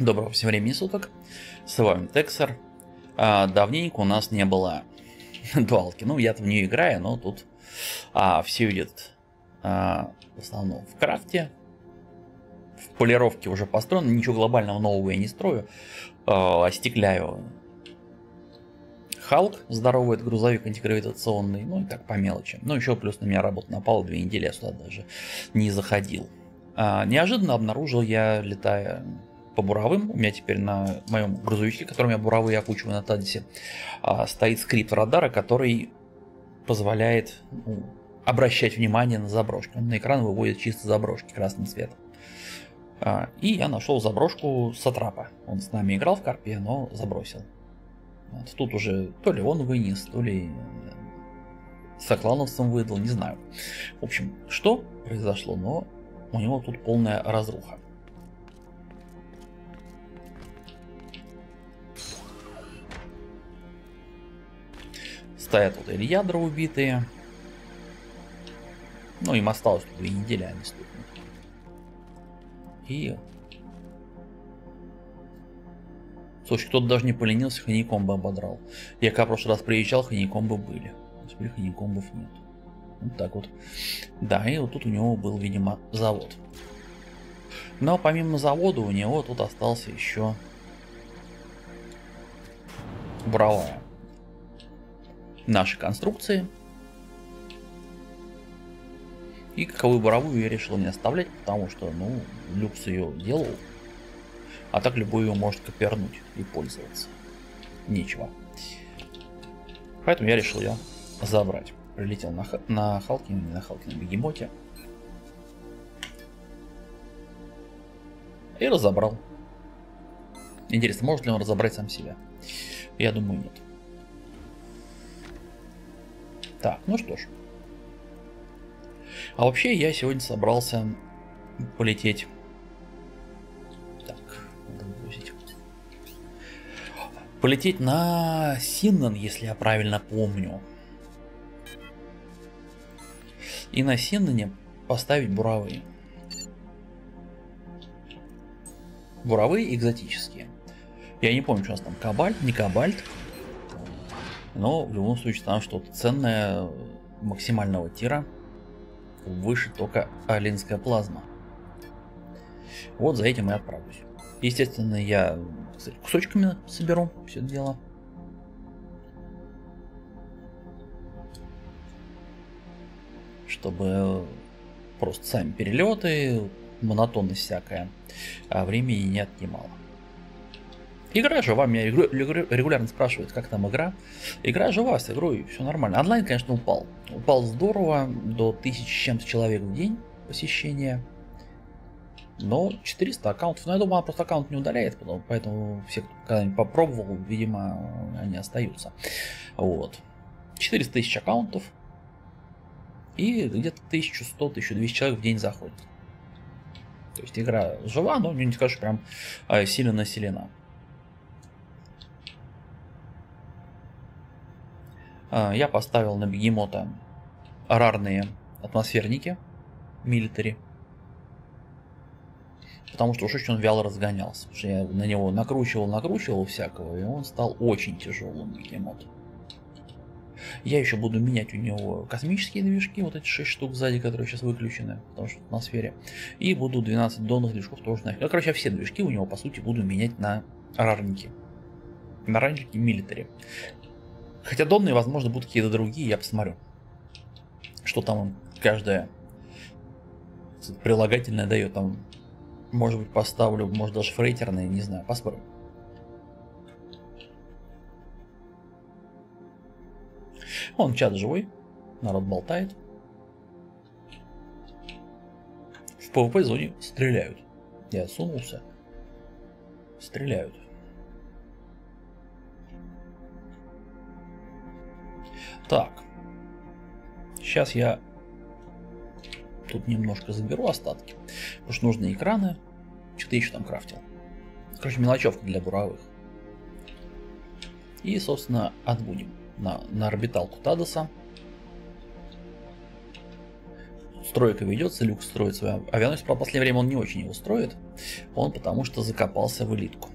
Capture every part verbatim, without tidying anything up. Доброго всем времени суток, с вами Тексер. А, давненько у нас не было дуалки. Ну, я-то в нее играю, но тут а, все видят а, в основном в крафте. В полировке уже построено, ничего глобального нового я не строю. А, остекляю Халк, здоровый, это грузовик антигравитационный, ну и так по мелочи. Ну, еще плюс на меня работа напала, две недели я сюда даже не заходил. А, неожиданно обнаружил я, летая по буровым, у меня теперь на моем грузовичке, которым я буровые окучиваю на Тадисе, стоит скрипт радара, который позволяет ну, обращать внимание на заброшки. Он на экран выводит чисто заброшки красным цветом. И я нашел заброшку Сатрапа. Он с нами играл в карпе, но забросил. Вот. Тут уже то ли он вынес, то ли соклановцам выдал, не знаю. В общем, что произошло, но у него тут полная разруха. Стоят вот или ядра убитые. Ну, им осталось две недели, они стукнут. И... Слушай, кто-то даже не поленился, ханикомбы ободрал. Я когда в прошлый раз приезжал, ханикомбы были. Теперь ханикомбов нет. Вот так вот. Да, и вот тут у него был, видимо, завод. Но помимо завода у него тут остался еще... буровая. Наши конструкции. И каковую буровую я решил не оставлять, потому что, ну, Люкс ее делал. А так любой ее может копернуть и пользоваться. Нечего. Поэтому я решил ее забрать. Прилетел на, на Халке, не на Халке, на бегемоте. И разобрал. Интересно, может ли он разобрать сам себя? Я думаю, нет. Так, ну что ж. А вообще я сегодня собрался полететь. Так, надо выгрузить. Полететь на Синнан, если я правильно помню. И на Синнане поставить буровые. Буровые экзотические. Я не помню, что у нас там кабальт, не кабальт. Но в любом случае там что-то ценное максимального тира. Выше только алинская плазма. Вот за этим и отправлюсь. Естественно, я, кстати, кусочками соберу все это дело. Чтобы просто сами перелеты, монотонность всякая, а времени не отнимало. Игра жива, меня регулярно спрашивают, как там игра. Игра жива, с игрой все нормально. Онлайн, конечно, упал. Упал здорово, до тысячи с чем-то человек в день посещения. Но четыреста аккаунтов. Но я думаю, она просто аккаунт не удаляет, поэтому все, кто когда-нибудь попробовал, видимо, они остаются. Вот. четыреста тысяч аккаунтов. И где-то тысяча сто — тысяча двести человек в день заходит. То есть игра жива, но не скажу, прям сильно населена. Я поставил на бегемота рарные атмосферники, милитари, потому что уж очень он вяло разгонялся. Потому что я на него накручивал, накручивал всякого, и он стал очень тяжелым, бегемот. Я еще буду менять у него космические движки, вот эти шесть штук сзади, которые сейчас выключены, потому что в атмосфере. И буду двенадцать донных движков тоже нафиг. Короче, все движки у него, по сути, буду менять на рарники. На рарники милитари. Хотя донные, возможно, будут какие-то другие, я посмотрю, что там каждое прилагательное дает. Там, может быть, поставлю, может, даже фрейтерные, не знаю, посмотрю. Вон, чат живой, народ болтает. В PvP-зоне стреляют. Я сунулся. Стреляют. Так, сейчас я тут немножко заберу остатки, потому что нужны экраны, что-то еще там крафтил. Короче, мелочевка для буровых. И, собственно, отбудем на, на орбиталку Тадиса. стройка ведется, Люкс строит свою авианосец. Правда, в последнее время он не очень его строит. Он потому что закопался в элитку.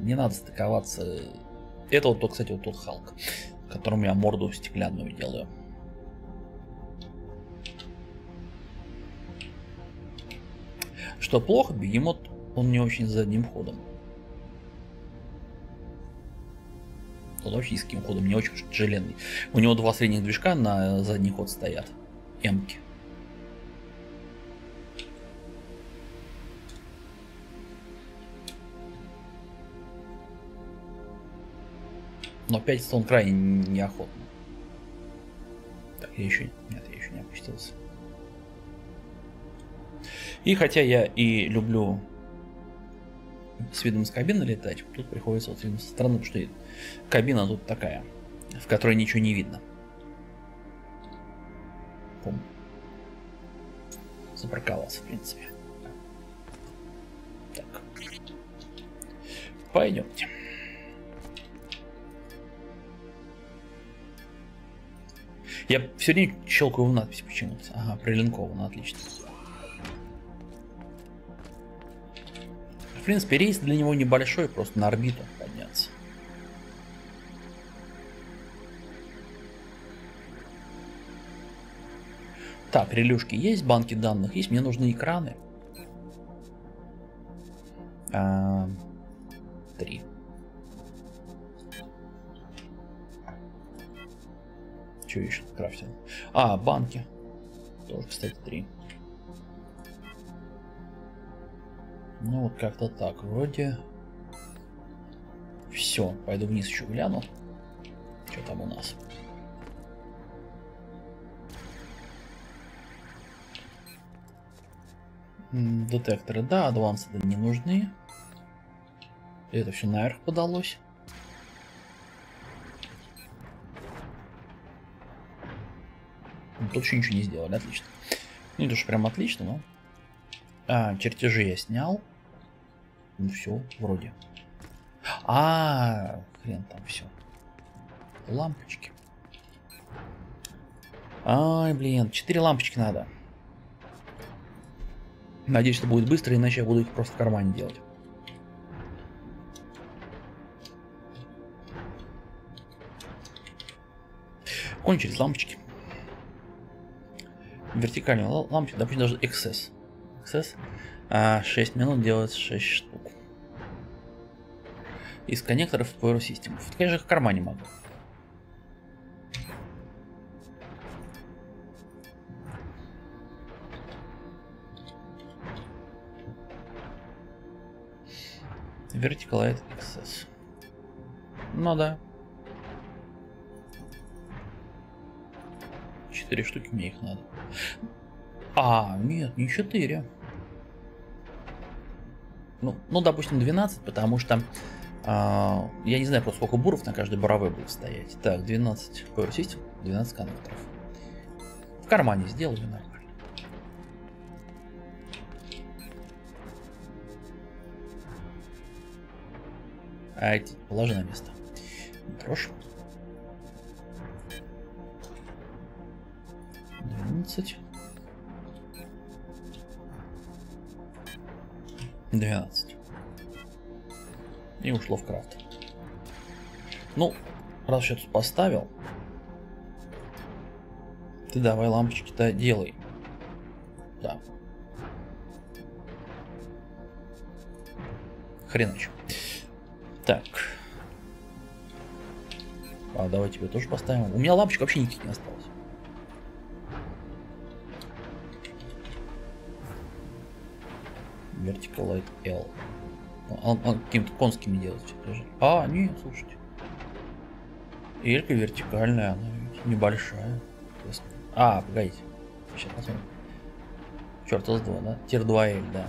Не надо стыковаться. Это вот, кстати, вот тот Халк, которому я морду стеклянную делаю. Что плохо, бегемот, он не очень задним ходом. Он очень низким ходом, не очень тяжеленный. У него два средних движка на задний ход стоят. Эмки. Но пятится он крайне неохотно. Так, я еще... Нет, я еще не опустился. И хотя я и люблю с видом из кабины летать, тут приходится вот со стороны, потому что кабина тут такая, в которой ничего не видно. Пум. Запарковался, в принципе. Так. Пойдемте. Я все время щелкаю в надпись почему-то. Ага, прилинковано, отлично. В принципе, рейс для него небольшой, просто на орбиту подняться. Так, релюшки есть, банки данных есть, мне нужны экраны. А, три. Что еще крафтил? А, банки. Тоже, кстати, три. Ну вот как-то так, вроде. Все, пойду вниз еще гляну. Что там у нас? Детекторы, да, адвансы не нужны. Это все наверх подалось. Тут еще ничего не сделали, отлично. Ну это же прям отлично, но... А, чертежи я снял. Ну все, вроде. А, -а, -а хрен там все. Лампочки. Ай, блин, четыре лампочки надо. Надеюсь, это будет быстро, иначе я буду их просто в кармане делать. Кончились лампочки. Вертикальные лампочки, допустим, даже икс эс. икс эс а, шесть минут делает шесть штук. Из коннекторов Power System. Я же их в кармане могу. Vertical Light икс эс. Ну да. четыре штуки мне их надо. А, нет, не четыре. Ну, ну допустим, двенадцать, потому что... Э, я не знаю, просто сколько буров на каждой буровой будет стоять. Так, двенадцать Power System, двенадцать коннекторов. В кармане сделали нормально. А эти положи на место. Дрожь. двенадцать. двенадцать. И ушло в крафт. Ну, раз я тут поставил, ты давай лампочки-то делай. Да. Хреначе. Так. А давай тебе тоже поставим. У меня лампочек вообще никаких не осталось. Vertical Light L. Он, он каким-то конским не делает. А, нет, слушайте. Элька вертикальная, она небольшая. А, погодите. Сейчас посмотрим. Черт, эс два, да? Тир два эль, да.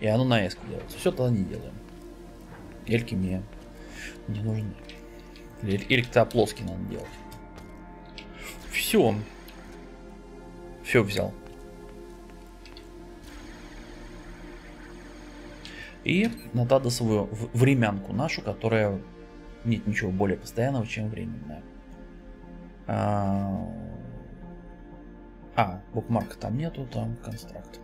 И оно на эс делается. Все тогда не делаем. Эльки мне не нужны. Эльки-то плоский надо делать. Все. Все взял. И на Тадисовую времянку нашу, которая нет ничего более постоянного, чем временная. А, букмарка там нету, там констракт.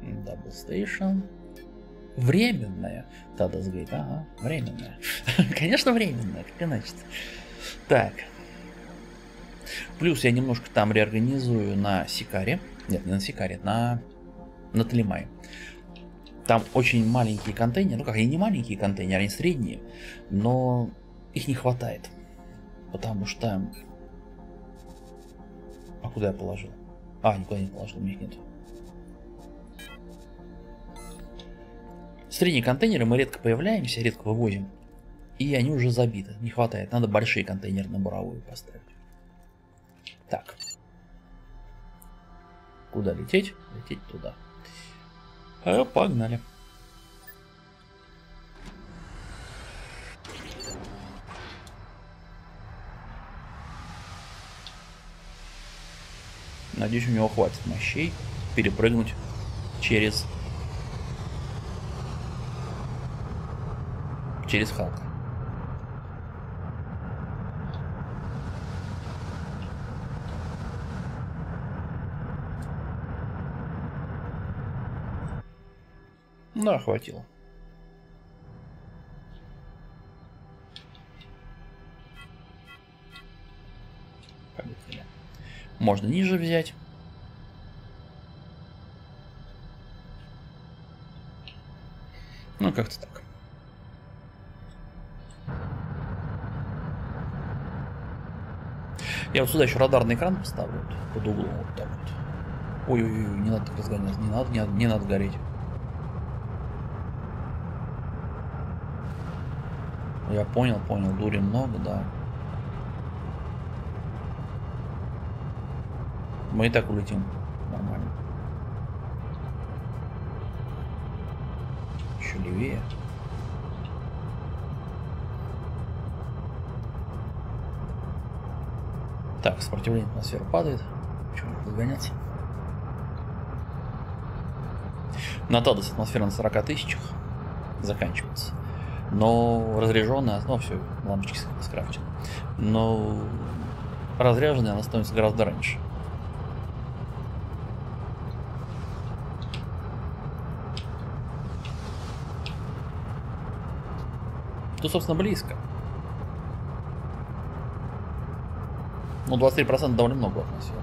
DoubleStation. Временная. Тадис говорит, ага, временная. Конечно, временная, как иначе-то. Так. Плюс я немножко там реорганизую на Сикари. Нет, не на Сикари, на, на Талимай. Там очень маленькие контейнеры. Ну как, они не маленькие контейнеры, они средние. Но их не хватает. Потому что... А куда я положил? А, никуда не положил, у меня их нет. Средние контейнеры мы редко появляемся, редко вывозим. И они уже забиты, не хватает. Надо большие контейнеры на буровую поставить. Так. Куда лететь? Лететь туда. А, погнали. Надеюсь, у него хватит мощей перепрыгнуть через... через Халка. Да, хватило. Победили. Можно ниже взять. Ну, как-то так. Я вот сюда еще радарный экран поставлю, под углом вот так вот. Ой-ой-ой, не надо так разгоняться, не надо, не надо, не надо гореть. Я понял, понял, дури много, да. Мы и так улетим нормально. Еще левее. Так, сопротивление атмосферы падает. Чего не подгонять? На Тадис атмосфера на сорока тысячах заканчивается. Но разряженная, ну все, лампочки скрафтили. Но разряженная она становится гораздо раньше. Тут, собственно, близко. Ну, двадцать три процента довольно много атмосферы,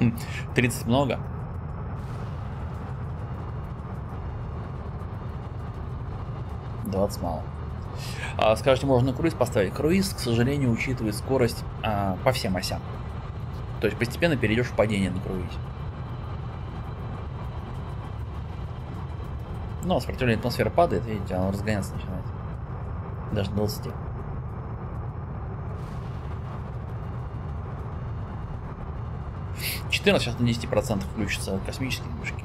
да. тридцать много. двадцать мало. А, скажите, можно круиз поставить? Круиз, к сожалению, учитывает скорость а, по всем осям. То есть постепенно перейдешь в падение на круизе. Но сопротивление атмосферы падает, видите, оно разгоняться начинает. Даже до двадцати. четырнадцать, сейчас на десять процентов включатся космические движки.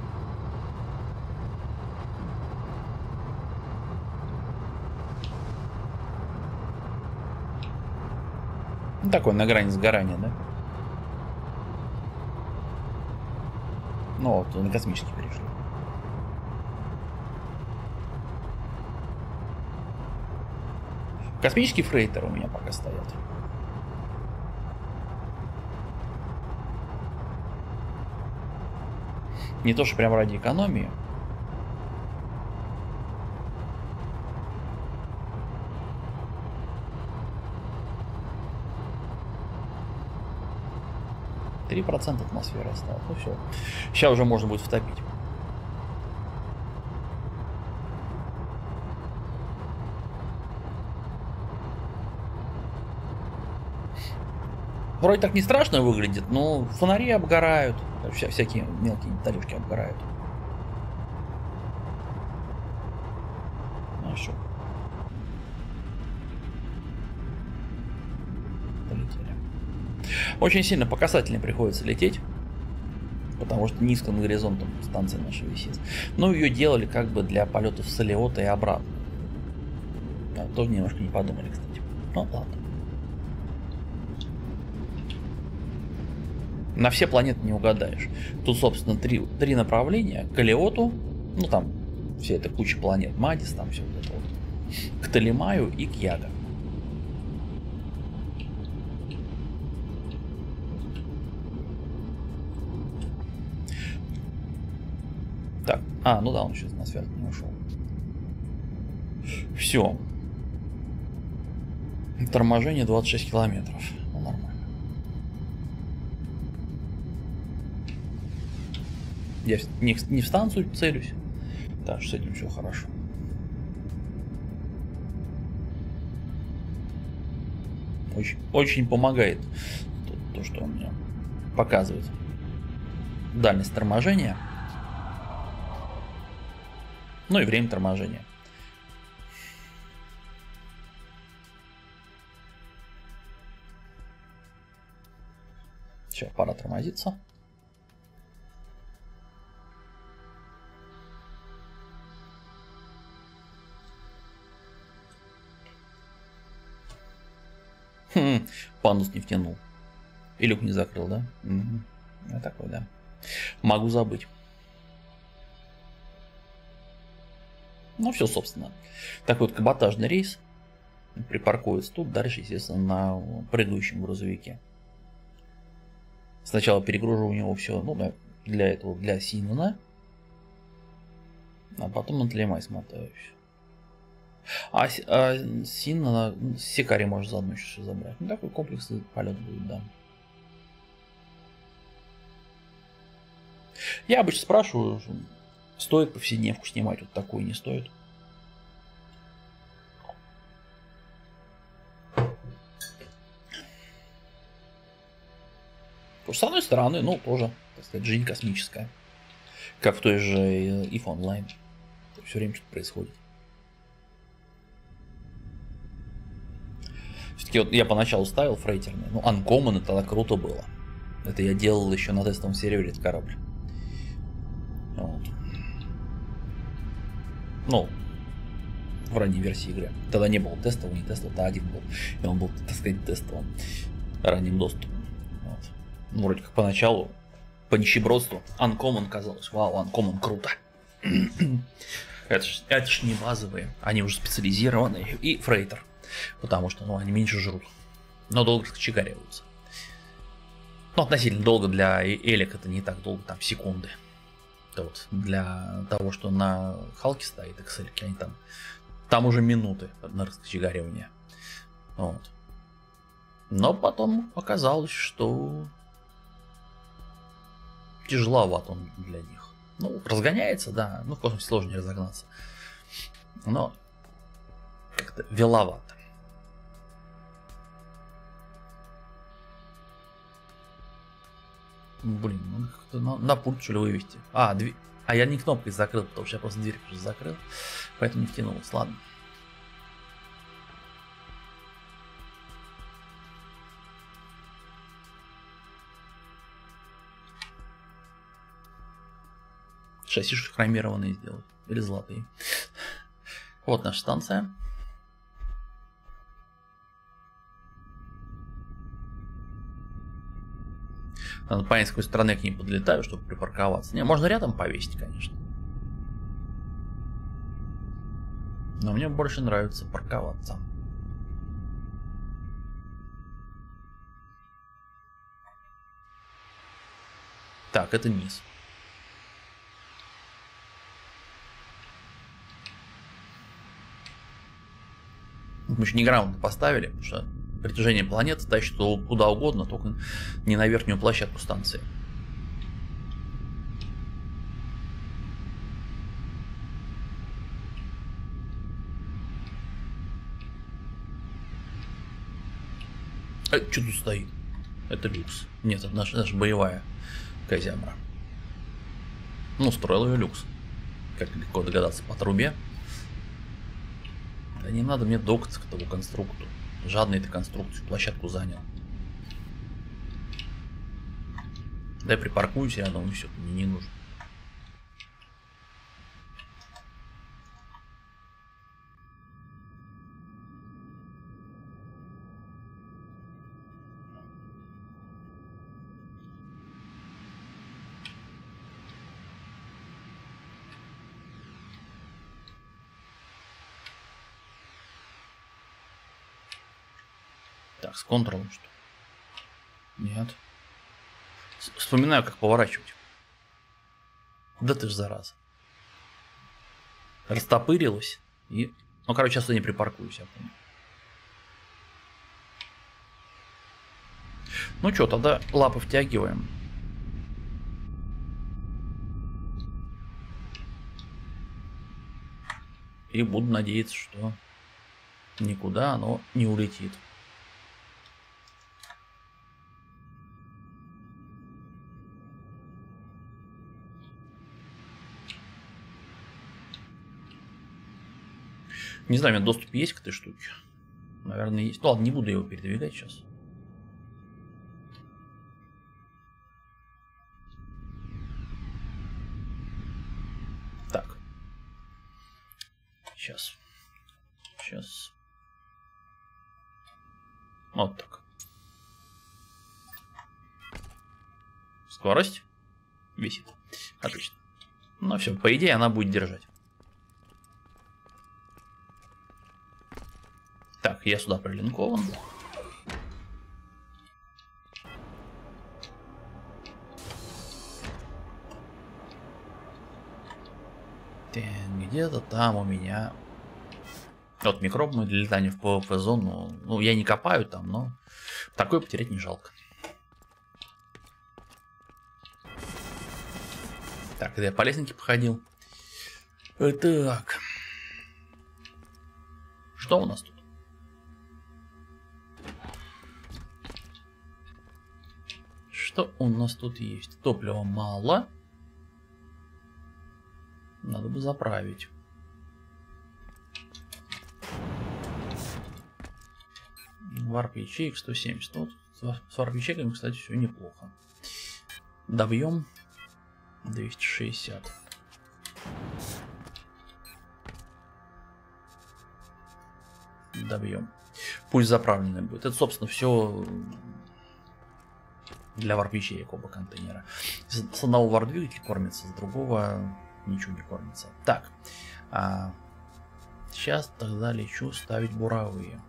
Ну, такой на грани сгорания, да? Ну вот, на космические перешли. Космический фрейтер у меня пока стоят. Не то, что прям ради экономии. три процента атмосферы осталось. Ну все. Сейчас уже можно будет втопить. Вроде так не страшно выглядит, но фонари обгорают, вся, всякие мелкие деталюшки обгорают. Ну что? Долетели. Очень сильно по касательной приходится лететь, потому что низко над горизонтом станция наша висит. Но ее делали как бы для полетов с Алиота и обратно. Да, тоже немножко не подумали, кстати. Ну ладно. на все планеты не угадаешь. Тут, собственно, три, три направления. К Алиоту, ну там все это куча планет, Мадис, там все вот это вот. К Толимаю и к Яго. Так, а, ну да, он сейчас на связь не ушел. Все. Торможение двадцать шесть километров. Ну, нормально. Я не, не в станцию целюсь. Так что с этим все хорошо. Очень, очень помогает то, то, что он мне показывает. Дальность торможения. Ну и время торможения. Сейчас пора тормозиться. Хм, пандус не втянул. И люк не закрыл, да? Угу. Я такой, да. Могу забыть. Ну все, собственно. Такой вот каботажный рейс. Припаркуется тут, дальше, естественно, на предыдущем грузовике. Сначала перегружу у него все, ну, для этого, для Синнана. А потом на Талимай смотаюсь. А, а Синнана, ну, Сикари может заодно еще все забрать. Ну, такой комплексный полет будет, да. Я обычно спрашиваю, стоит повседневку снимать, вот такую не стоит. С одной стороны, ну, тоже, так сказать, жизнь космическая. Как в той же EVE Online. Все время что-то происходит. Все-таки вот я поначалу ставил фрейтерные. Ну, Uncommon тогда круто было. Это я делал еще на тестовом сервере этот корабль. Вот. Ну, в ранней версии игры. Тогда не было тестового, не тестового, то один был. И он был, так сказать, тестовым. Ранним доступом. Ну, вроде как поначалу, по нищебродству, Uncommon казалось. Вау, Uncommon круто. это, ж, это ж не базовые, они уже специализированные. И Freighter, потому что, ну, они меньше жрут. Но долго чигариваются. Ну, относительно долго для элек это не так долго, там секунды. Это вот для того, что на Халке стоит Excel, они там, там уже минуты на раскочегаривание. Вот. Но потом оказалось, что... тяжеловат он для них. Ну, разгоняется, да. Ну, в космосе сложно не разогнаться. Но как-то веловато. Блин, ну как-то на, на пульт что ли вывести. А, дверь. А я не кнопкой закрыл, потому что я просто дверь уже закрыл. Поэтому не втянулась. Ладно. Шасси хромированные сделать. Или золотые. Вот наша станция. Надо понять, с какой стороны к ней подлетаю, чтобы припарковаться. Не, можно рядом повесить, конечно. Но мне больше нравится парковаться. Так, это низ. Мы еще неграмотно поставили, потому что притяжение планеты тащит куда угодно, только не на верхнюю площадку станции. А, что тут стоит? Это Люкс. Нет, это наша, наша боевая казямра. Ну, строил ее Люкс. Как легко догадаться по трубе. Да не надо мне докаться к тому конструкту. Жадный ты конструкцию, площадку занял. Да я припаркуюсь рядом, и все, мне не нужно. Так, с контролом что? Нет. Вспоминаю, как поворачивать. Да ты ж зараза. Растопырилась. И... Ну, короче, сейчас я не припаркуюсь, я понял. Ну что, тогда лапы втягиваем. И буду надеяться, что никуда оно не улетит. Не знаю, у меня доступ есть к этой штуке? Наверное, есть. Ну ладно, не буду его передвигать сейчас. Так. Сейчас. Сейчас. Вот так. Скорость висит. Отлично. Ну все, по идее она будет держать. Так, я сюда прилинкован. Где-то там у меня... Вот микроб мы для летания в пэ вэ пэ-зону. Ну, я не копаю там, но такое потерять не жалко. Так, когда я по лестнике походил. Так. Что у нас тут? Что у нас тут есть? Топлива мало. Надо бы заправить. Варп ячеек сто семьдесят. Вот с варп ячейками, кстати, все неплохо. Добьем двести шестьдесят. Добьем. Пусть заправленный будет. Это, собственно, все... Для варп-ячеек оба контейнера. С одного варп-двигатель кормится, с другого ничего не кормится. Так. А сейчас тогда лечу ставить буровые.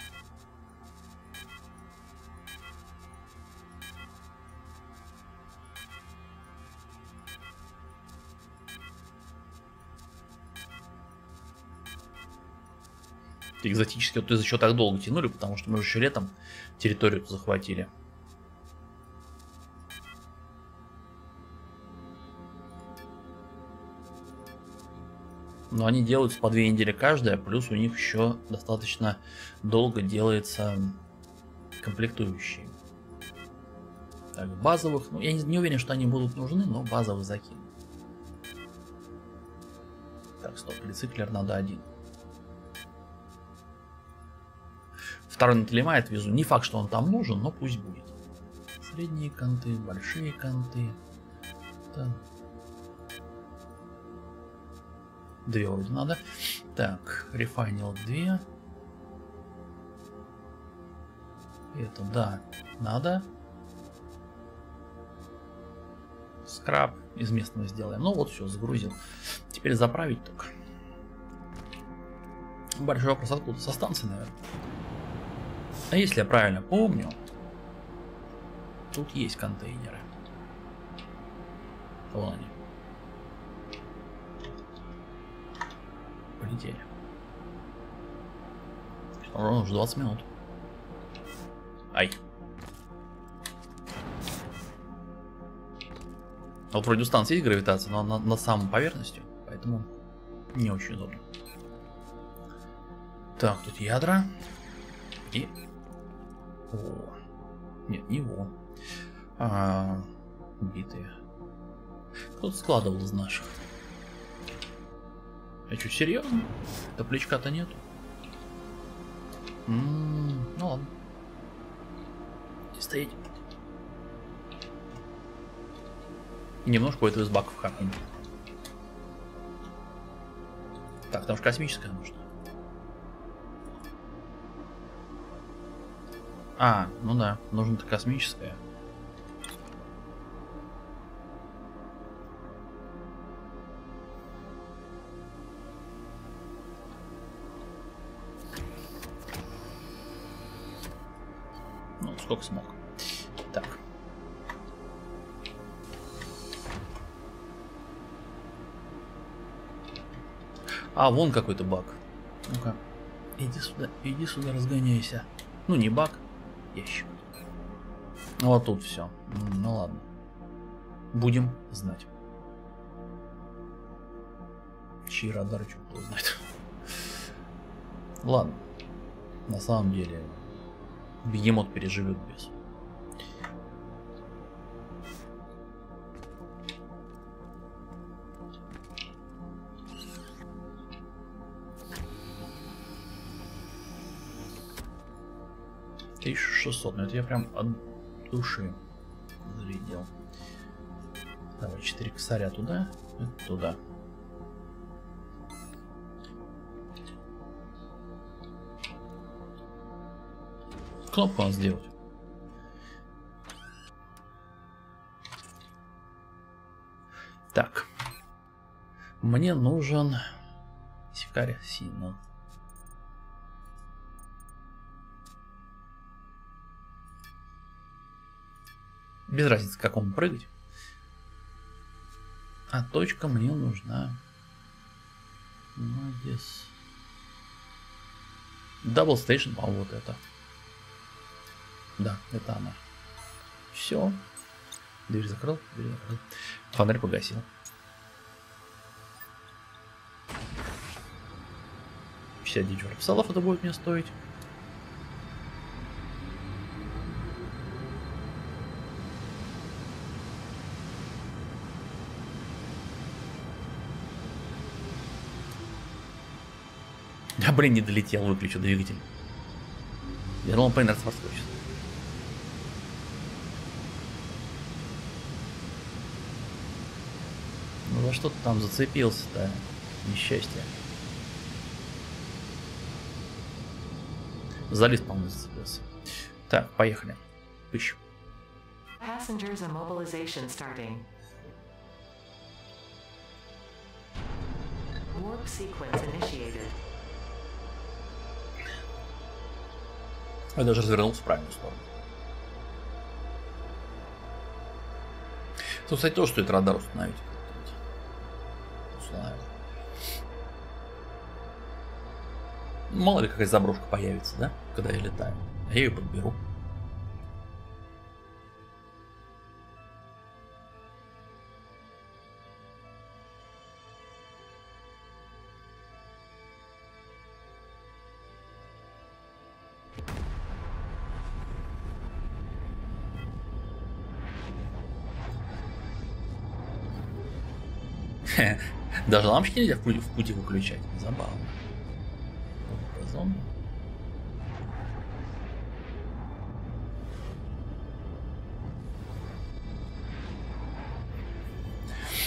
Экзотически вот из-за чего так долго тянули, потому что мы еще летом территорию захватили. Но они делаются по две недели каждая, плюс у них еще достаточно долго делается комплектующие. Так, базовых, ну я не, не уверен, что они будут нужны, но базовых закину. Так, стоп, рециклер надо один. Второй на Талимай отвезу, не факт, что он там нужен, но пусть будет. Средние конты, большие конты. Так. Две вроде надо. Так, рефайнил две. Это, да, надо. Скраб из местного сделаем. Ну вот, все, загрузил. Теперь заправить только. Большой вопрос, откуда? Со станции, наверное. А если я правильно помню, тут есть контейнеры. Вон они. Полетели. Ровно уже двадцать минут. Ай. Вот вроде у станции есть гравитация, но она над самой поверхностью, поэтому не очень удобно. Так, тут ядра. И... О. Нет, не его. А, битые. Кто-то складывал из наших. А что, серьезно? Топлячка-то нету. М-м-м, ну ладно. И стоять. Немножко у этого из баков хапнем. Так, там же космическая нужна. А, ну да, нужна-то космическая. сколько смог. Так. А, вон какой-то баг. Ну-ка. Иди сюда, иди сюда, разгоняйся. Ну, не баг, ящик. Вот тут все. Ну, ну ладно. Будем знать. Чьи радары что-то знает. Ладно. На самом деле, бегемот переживет без. тысяча шестьсот, но это я прям от души зарядил. Давай четыре косаря туда, туда. Кнопку надо сделать. Так. Мне нужен Сикари, Синнан. Без разницы, как он прыгать. А точка мне нужна. Молодец. DoubleStation, а вот это. Да, это она. Все. Дверь закрыл, дверь закрыл. Фонарь погасил. пятьдесят девять псалов это будет мне стоить. Да блин, не долетел, выключу двигатель. Я думал, по инерции подскочит. Ну за что ты там зацепился-то? Несчастье. За лист, по-моему, зацепился. Так, поехали. Пыщ. Я даже развернулся в правильную сторону. Тут, кстати, тоже стоит радар установить. Установим. Мало ли какая заброшка появится, да? Когда я летаю. А я ее подберу. Даже лампочки нельзя в пути, в пути выключать. Забавно. Зон.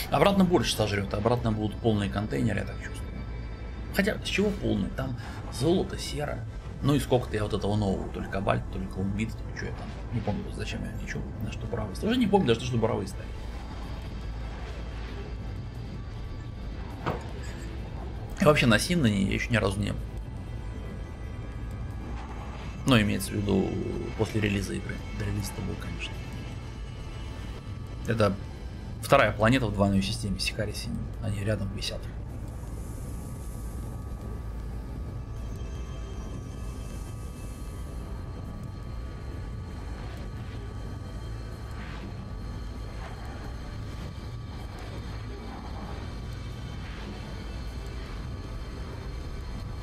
Обратно больше сожрет, обратно будут полные контейнеры, я так чувствую. Хотя, с чего полные? Там золото, сера. Ну и сколько-то я вот этого нового, то ли кабальт, то ли колумбит, то ли что я там. Не помню, зачем я ничего, на что буравы ставил. Уже не помню, даже что буравы ставил. И вообще на Синнане я еще ни разу не был. Но имеется в виду после релиза игры. До релиза-то был, конечно. Это вторая планета в двойной системе Сикари Синнан. Они рядом висят.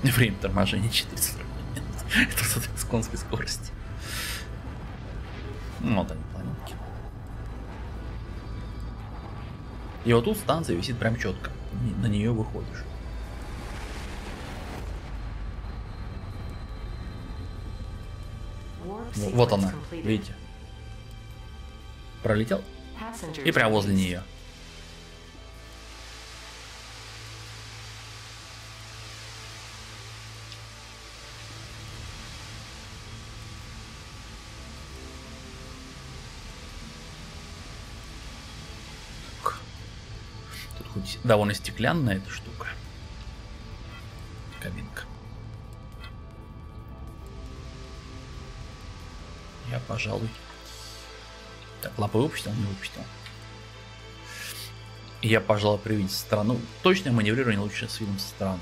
Время торможения четыреста минут. Это с конской скорости. Ну, вот они, планетки. И вот тут станция висит прям четко. На нее выходишь. Вот она, видите? Пролетел. И прям возле нее. Довольно стеклянная эта штука. Кабинка. Я пожалуй. Так, лапы выпустил, не выпустил. Я, пожалуй, привинь со стороны. Точное маневрирование лучше с видом со стороны.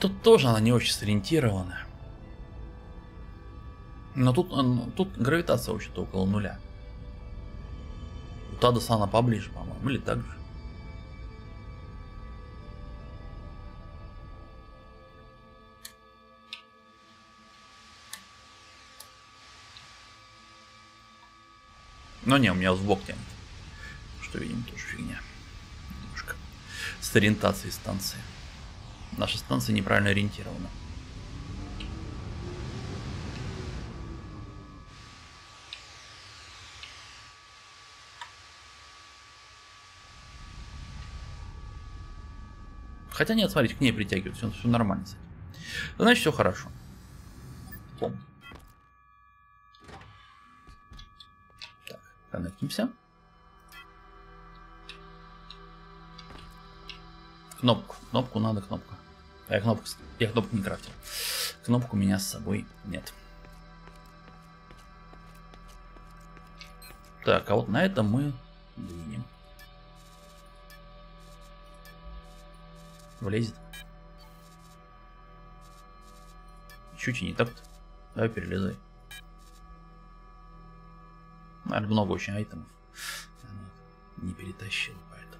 Тут тоже она не очень сориентирована. Но тут, тут гравитация вообще-то около нуля. У Тадаса она поближе, по-моему, или так же. Но не, у меня сбок тянет. Что видим, тоже фигня. Немножко с ориентацией станции. Наша станция неправильно ориентирована. Хотя нет, смотрите, к ней притягивают. Все, все нормально. Значит, все хорошо. Пом. Так, коннектимся. Кнопку. Кнопку надо, кнопка. Я кнопку, я кнопку не крафтил. Кнопку у меня с собой нет. Так, а вот на этом мы двинем. Влезет. Чуть и не так-то. Давай перелезай. Наверное, много очень айтемов. Не перетащил, поэтому.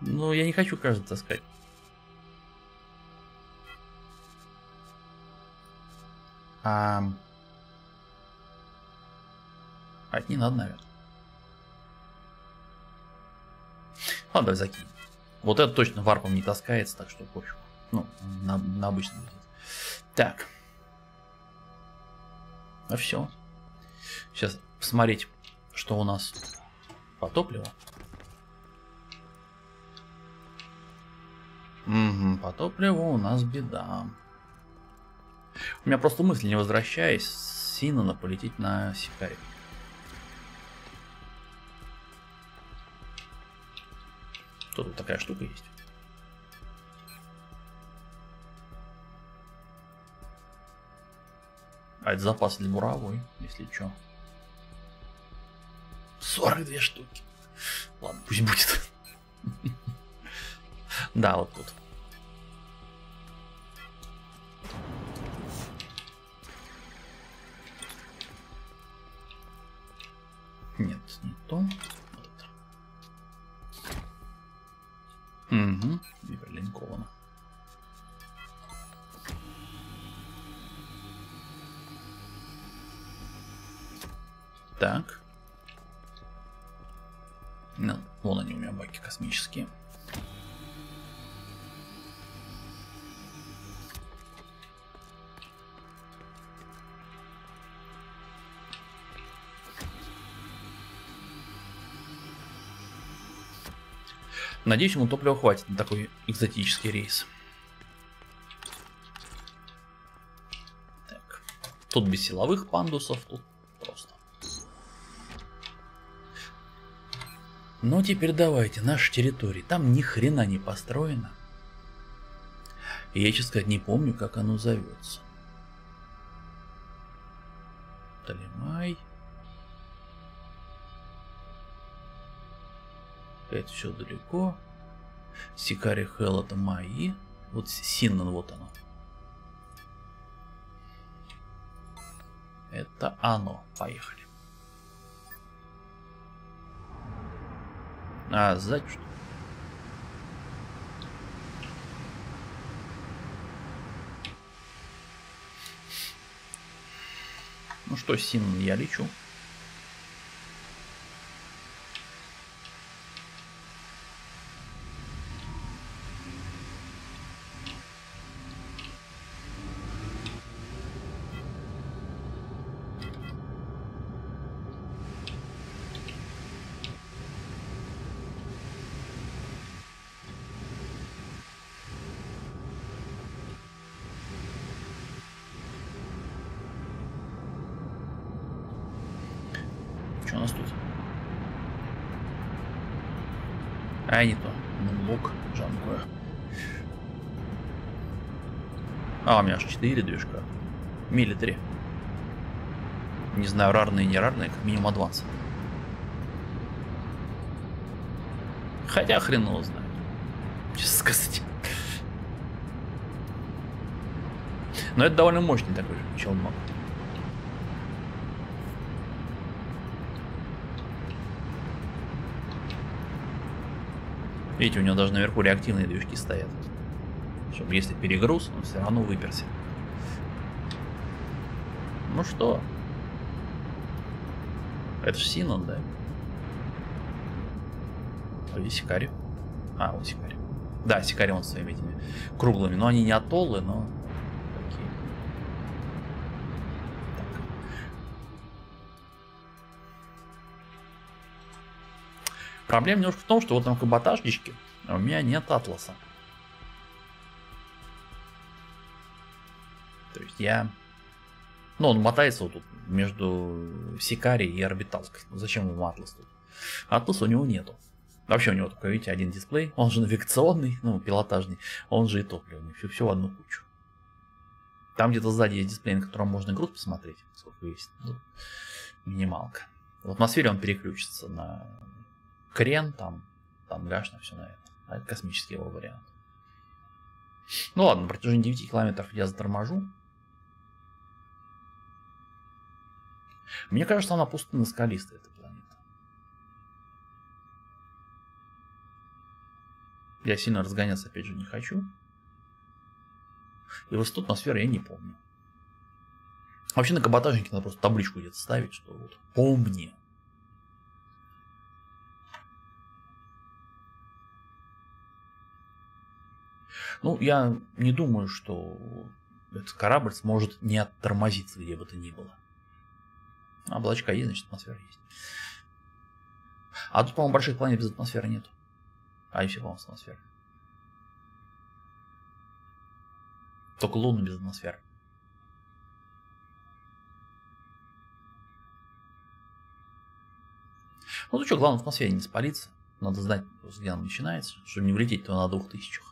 Ну, я не хочу каждый таскать. А... А не надо, наверное. Ладно, давай закинем. Вот это точно варпом не таскается, так что пофиг. Ну, на, на обычном. Так. Ну все. Сейчас посмотреть, что у нас по топливу. Угу, по топливу у нас беда. У меня просто мысль, не возвращаясь, с Синнана полететь на Сикари. Тут такая штука есть. А это запас для буровой, если что. сорок две штуки. Ладно, пусть будет. Да, вот тут. Нет, не то. Угу, не прилинковано. Так. Ну, вон они у меня баки космические. Надеюсь, ему топлива хватит на такой экзотический рейс. Так. Тут без силовых пандусов, тут просто. Ну теперь давайте, наши территории. Там ни хрена не построено. И я, честно сказать, не помню, как оно зовется. Толимай. Это все далеко. Сикари, Хелл, это мои. Вот Синнан, вот оно. Это оно. Поехали. А, сзади что? Ну что, Синнан, я лечу. Что у нас тут? А, не то. Блок, джанкое. А, у меня аж четыре движка. Милитари. Не знаю, рарные, не рарные, как минимум адванс. Хотя хрен его знает. Честно сказать. Но это довольно мощный такой же челнок. Видите, у него даже наверху реактивные движки стоят. Чтобы если перегруз, он все равно выперся. Ну что? Это же Синнан, да? Или Сикари? А, вот Сикари. Да, Сикари он с своими этими круглыми. Но они не атоллы, но... Окей. Так. Проблема немножко в том, что вот там каботажнички, а у меня нет атласа. То есть я... Ну, он мотается вот тут между Сикари и орбиталкой. Ну, зачем ему атлас тут? Атласа у него нету. Вообще у него только, видите, один дисплей, он же навигационный, ну, пилотажный, он же и топливный, все, все в одну кучу. Там где-то сзади есть дисплей, на котором можно груз посмотреть, сколько есть, ну, минималка. В атмосфере он переключится на крен, там, там гаш, на все на это, а это космический его вариант. Ну ладно, на протяжении девяти километров я заторможу. Мне кажется, она пустынно-скалистая, эта планета. Я сильно разгоняться, опять же, не хочу. И высоту атмосферы я не помню. Вообще на каботажнике надо просто табличку где-то ставить, что вот помни. Ну, я не думаю, что этот корабль сможет не оттормозиться, где бы то ни было. Облачка есть, значит атмосфера есть. А тут, по-моему, больших планет без атмосферы нет. А и все, по-моему, с атмосферой. Только Луна без атмосферы. Ну то что, главное в атмосфере не спалиться. Надо знать, где она начинается. Чтобы не влететь, то на двух тысячах.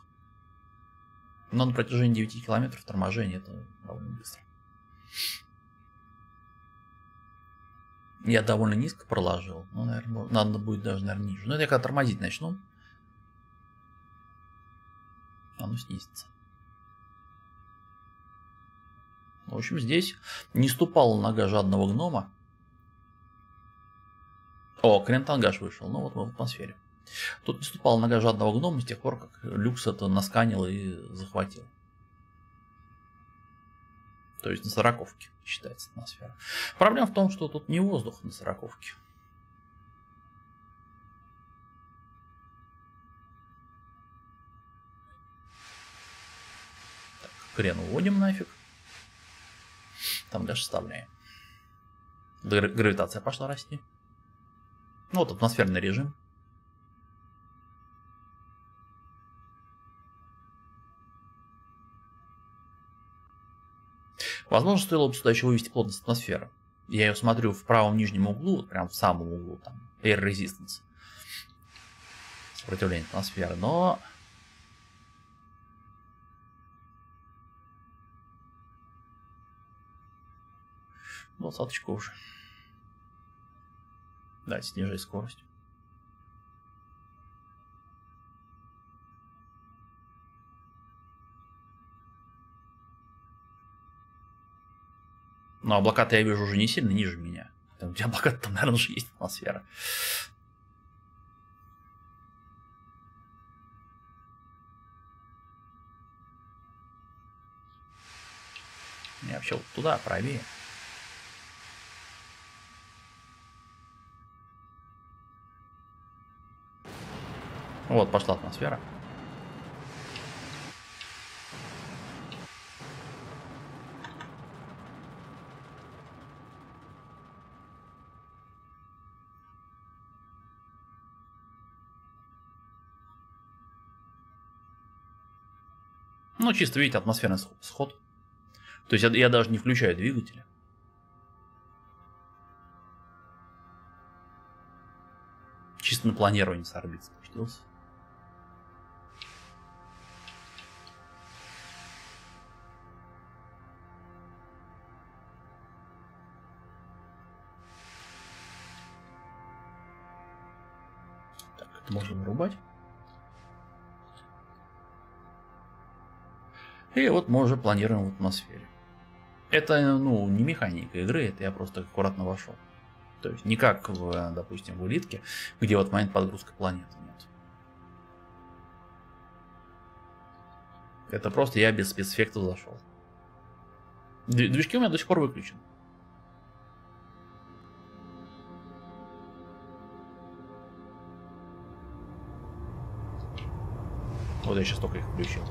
Но на протяжении девяти километров торможение это довольно быстро. Я довольно низко проложил. Ну, наверное, надо будет даже, наверное, ниже. Но это я когда тормозить начну. Оно снизится. В общем, здесь не ступала нога жадного гнома. О, Крентангаш вышел. Ну вот мы в атмосфере. Тут не ступала нога жадного гнома с тех пор, как Люкс это насканил и захватил. То есть на сороковке считается атмосфера. Проблема в том, что тут не воздух на сороковке. Крен уводим нафиг. Там даже вставляем. Гравитация пошла расти. Ну вот атмосферный режим. Возможно, стоило бы сюда еще вывести плотность атмосферы. Я ее смотрю в правом нижнем углу, вот прям в самом углу, там, Air Resistance. Сопротивление атмосферы, но... двадцаточка уже. Да, снижай скорость. Но облака-то я вижу уже не сильно ниже меня. Там, где облака-то, там, наверное, уже есть атмосфера. Я вообще вот туда, правее. Вот, пошла атмосфера. Ну, чисто, видите, атмосферный сход. То есть я, я даже не включаю двигатели. чисто на планирование с орбиты спустился. Так, это можно вырубать. И вот мы уже планируем в атмосфере. Это, ну, не механика игры, это я просто аккуратно вошел. То есть не как, в, допустим, в улитке, где вот момент подгрузка планеты нет. Это просто я без спецэффектов зашел. Движки у меня до сих пор выключены. Вот я сейчас только их включил.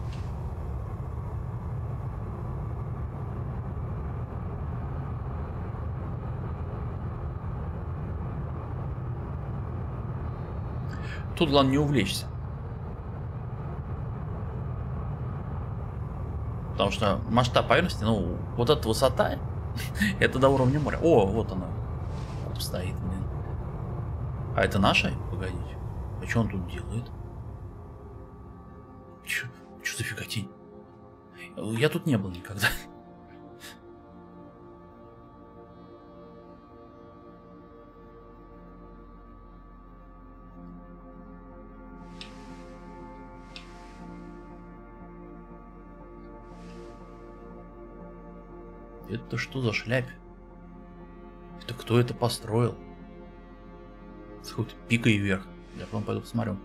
Тут главное не увлечься. Потому что масштаб поверхности, ну, вот эта высота, это до уровня моря. О, вот она. Вот стоит, блин. А это наша? Погодите. А что он тут делает? Че за фиготень? Я тут не был никогда. Это что за шляпь? Это кто это построил? С какой-то пикой вверх. Я потом пойду посмотрю.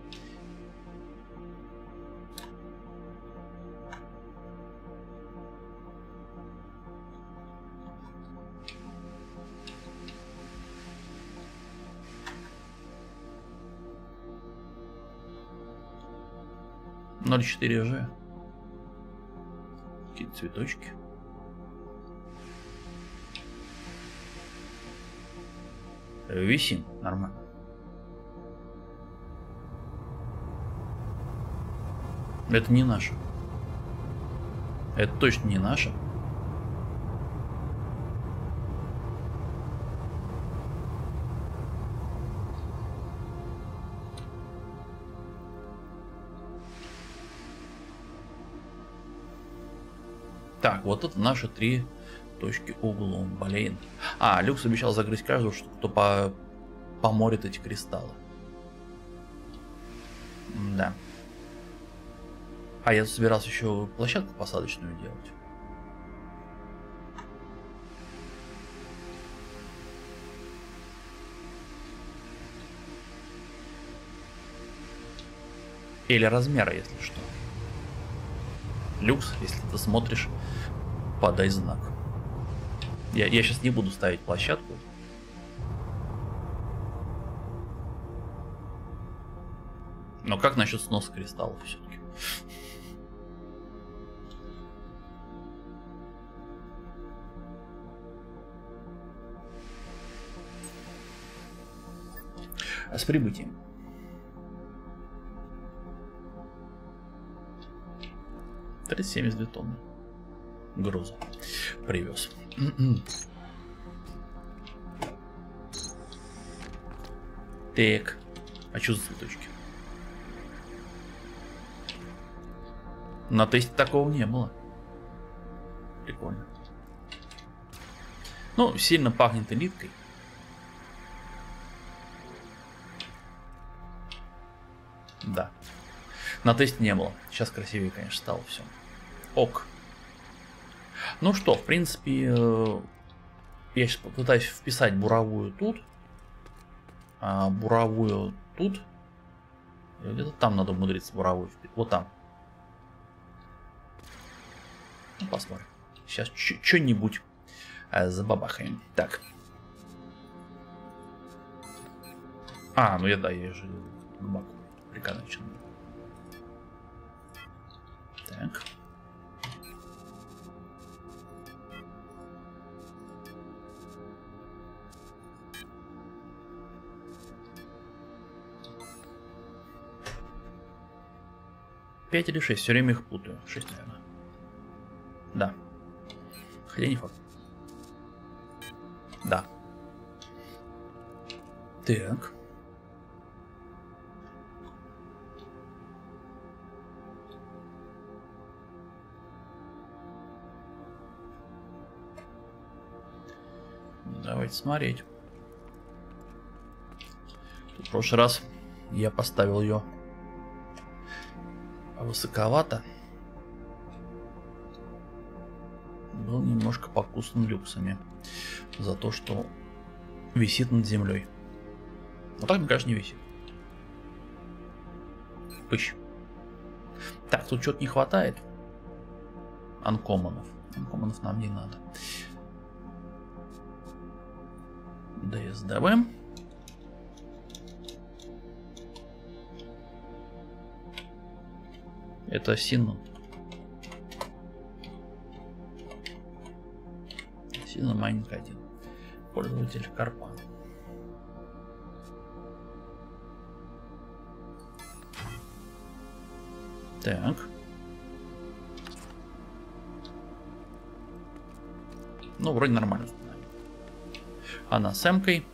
ноль четыре же. Какие-то цветочки. Висим, нормально. Это не наше. Это точно не наше. Так, вот это наши три точки углом, блин. А, Люкс обещал загрызть каждого, что кто по... поморит эти кристаллы. Да. А я собирался еще площадку посадочную делать. Или размера, если что. Люкс, если ты смотришь, подай знак. Я, я сейчас не буду ставить площадку. Но как насчет сноса кристаллов все-таки? А с прибытием. триста семьдесят две тонны груза привез. Так, а что за цветочки? На тесте такого не было. Прикольно. Ну, сильно пахнет элиткой. Да. На тесте не было. Сейчас красивее, конечно, стало все. Ок. Ну что, в принципе, я сейчас попытаюсь вписать буровую тут, а буровую тут, где-то там надо умудриться буровую вписать, вот там. Ну, посмотрим, сейчас что-нибудь забабахаем. Так. А, ну я, да, я же глубоко прикончен. Так. пять или шесть, все время их путаю. шесть, наверное. Да. Хотя не факт. Да. Так. Давайте смотреть. В прошлый раз я поставил ее высоковато. Был немножко покусан люксами за то, что висит над землей. Вот так, мне кажется, не висит. Пыщ. Так, тут что-то не хватает. Анкоманов. Анкоманов нам не надо. ДСДВ. Это Синнан. Синнан майнинг один. Пользователь Карпан. Так. Ну, вроде нормально. Она с эмкой.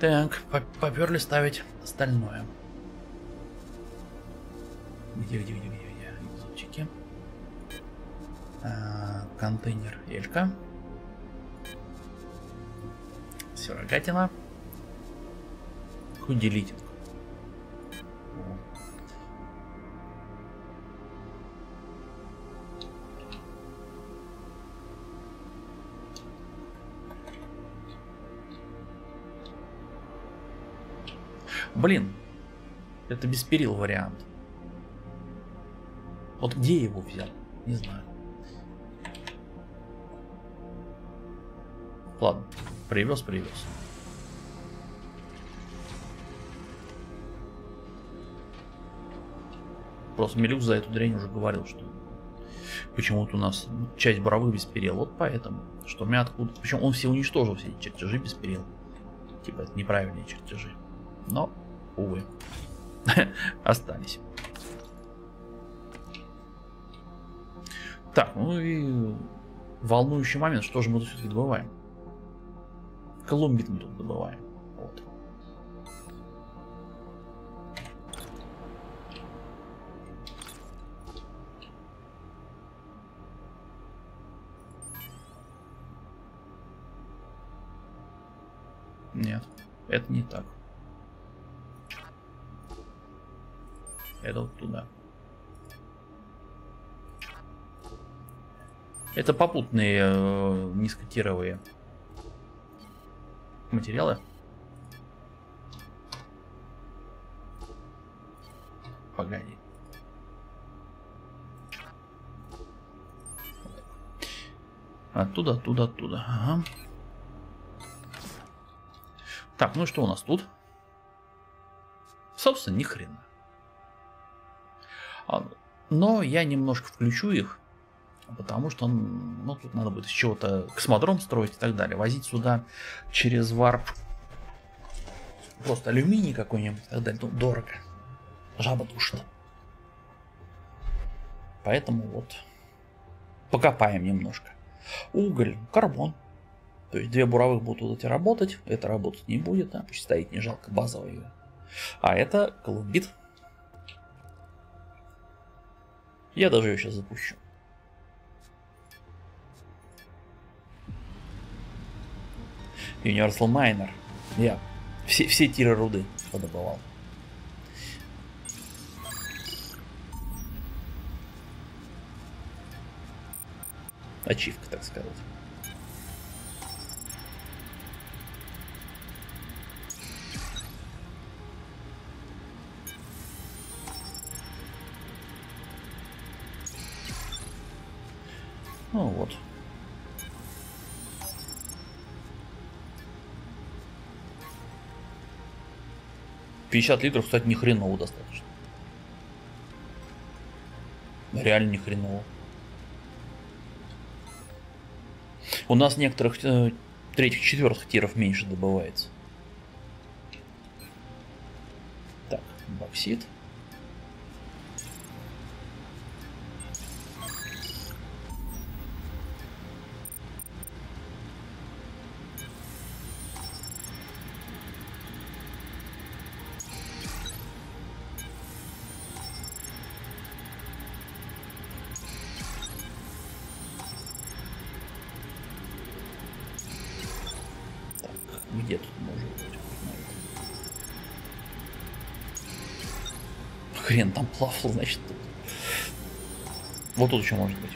Так, поперли ставить остальное. Где, где, где, где, где? Зубчики. А, контейнер Элька. Сырогатина. Делитинг. Блин, это без перил вариант. Вот где его взял, не знаю. Ладно, привез, привез. Просто Мелюк за эту дрянь уже говорил, что почему-то у нас часть боровых без перил. Вот поэтому, что мы откуда... Причем он все уничтожил, все эти чертежи без перил. Типа, это неправильные чертежи. Но, увы, остались. Так, ну и волнующий момент, что же мы тут все-таки добываем. Колумбит мы тут добываем. Вот. Нет, это не так. Это вот туда. Это попутные э, низкотировые материалы. Погоди. Оттуда, оттуда, оттуда. Ага. Так, ну и что у нас тут? Собственно, ни хрена. Но я немножко включу их, потому что, ну, тут надо будет с чего-то космодром строить и так далее. Возить сюда через варп просто алюминий какой-нибудь и так далее. Ну, дорого. Жаба душит. Поэтому вот покопаем немножко. Уголь, карбон. То есть две буровых будут вот эти работать. Это работать не будет, а пусть стоит, не жалко, базовая ее. А это колумбит. Я даже ее сейчас запущу. Universal Miner. Я все, все тиры руды подобывал. Ачивка, так сказать. Ну вот. пятьдесят литров, кстати, ни хреново достаточно. Реально ни хреново. У нас некоторых э, третьих, четвертых тиров меньше добывается. Так, боксит. Хрен там плавал, значит. Вот тут еще может быть.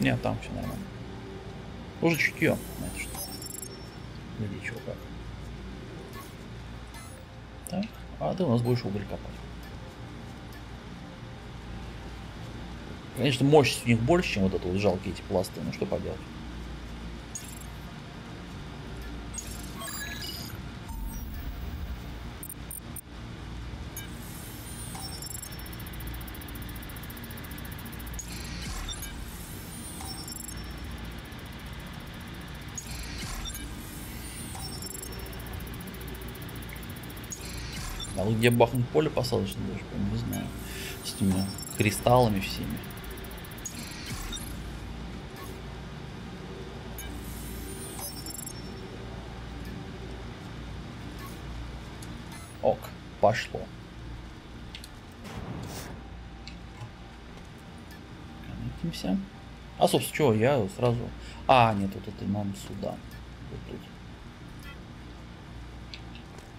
Нет, там все нормально. Уже чутье, знаете что. Где чего как. Так, а да у нас больше уголь копать. Конечно, мощность у них больше, чем вот это вот жалкие эти пласты, ну что поделать. А вот где бахнуть поле посадочное, даже не знаю. С этими кристаллами всеми. Ок, пошло. Коннектимся. А, собственно, чего, я сразу... А, нет, вот это нам сюда. Вот тут.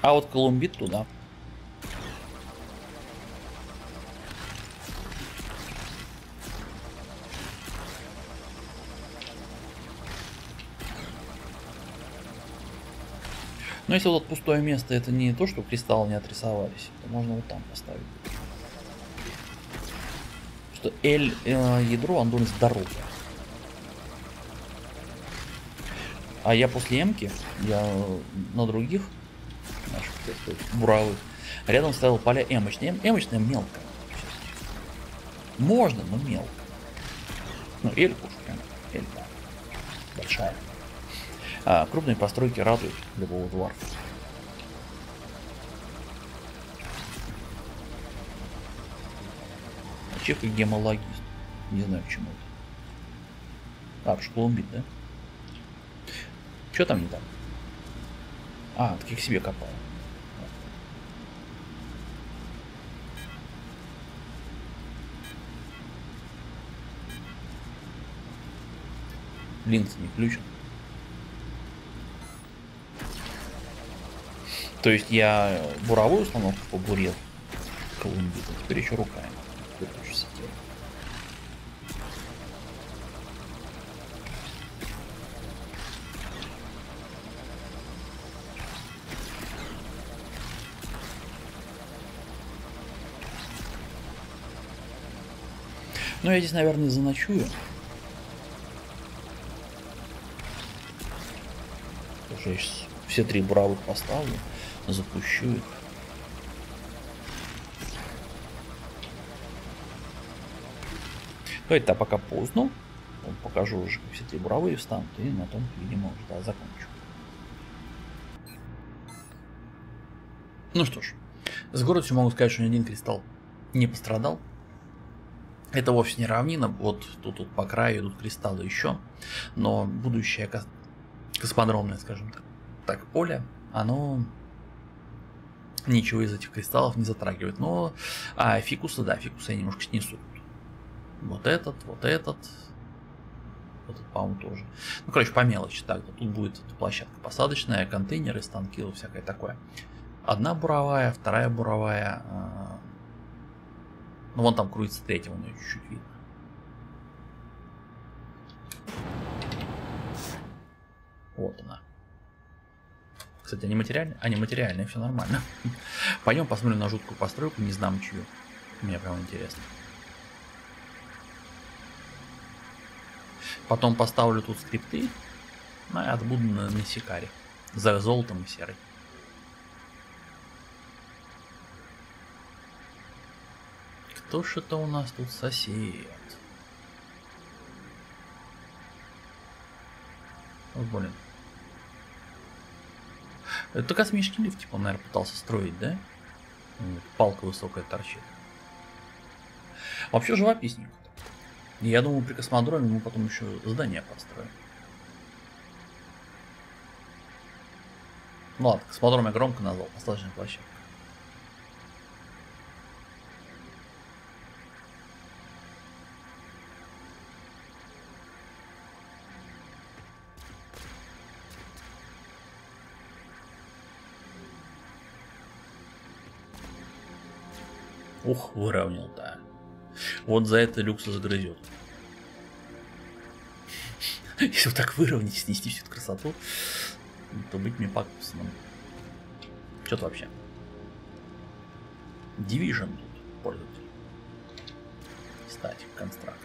А вот Колумбит туда. Но если вот пустое место, это не то, что кристаллы не отрисовались, то можно вот там поставить. Что L э, ядро, оно должно здоровое. А я после М-ки, я на других наших буровых, рядом ставил поля М-очные. М-очная мелко. Можно, но мелко. Ну, L уж прям, L, да. Большая. А, крупные постройки радуют любого двора. Чех и гемологист. Не знаю почему это. А, Колумбит, да? Что там не там? А, так я к себе копал. Линз не включен. То есть я буровую установку побурил Колумбит, а теперь еще руками. Ну я здесь, наверное, заночую. Уже я сейчас все три буровых поставлю. Запущу их. Ну это пока поздно. Покажу уже, как все эти буровые встанут. И на том, видимо, уже да, закончу. Ну что ж, с городом могу сказать, что ни один кристалл не пострадал. Это вовсе не равнина. Вот тут, тут по краю идут кристаллы еще. Но будущее кос... космодромное, скажем так, поле, оно... Ничего из этих кристаллов не затрагивает. Но а, фикусы, да, фикусы я немножко снесу. Вот этот, вот этот. Вот этот, по-моему, тоже. Ну, короче, по мелочи. Так, вот тут будет площадка посадочная, контейнеры, станки, вот всякое такое. Одна буровая, вторая буровая. А... Ну, вон там крутится третья, вон ее чуть-чуть видно. Вот она. Кстати, они материальные? Они материальные, все нормально. Пойдем посмотрим на жуткую постройку, не знам чью. Мне прям интересно. Потом поставлю тут скрипты. Ну, и отбуду на, на Сикари. За золотом и серой. Кто ж это у нас тут сосед? О, блин. Это космический лифт, типа, он, наверное, пытался строить, да? Вот, палка высокая торчит. Вообще живописненько. Я думаю, при космодроме мы потом еще здание построим. Ну ладно, космодром я громко назвал, посадочная площадка. Ох, выравнил, да. Вот за это Люкса загрызет. Если вот так выровнять, снести всю эту красоту, то быть мне покусным. Что-то вообще. Division тут пользователь. Кстати, констракт.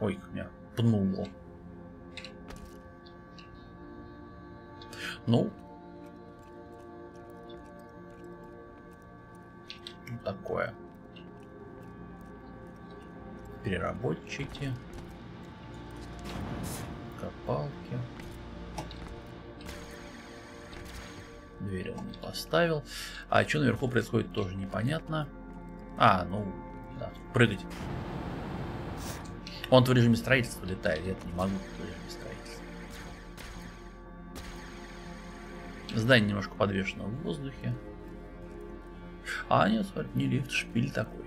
Ой, меня пнуло. Ну. Вот такое. Переработчики. Копалки. Дверь он не поставил. А что наверху происходит, тоже непонятно. А, ну, да, прыгать. Он в режиме строительства летает, я это не могу в режиме строительства. Здание немножко подвешено в воздухе. А, нет, смотри, не лифт, шпиль такой.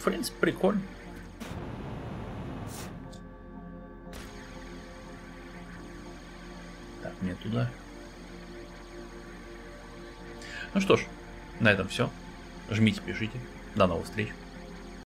В принципе, прикольно. Так, мне туда. Ну что ж, на этом все. Жмите, пишите. До новых встреч.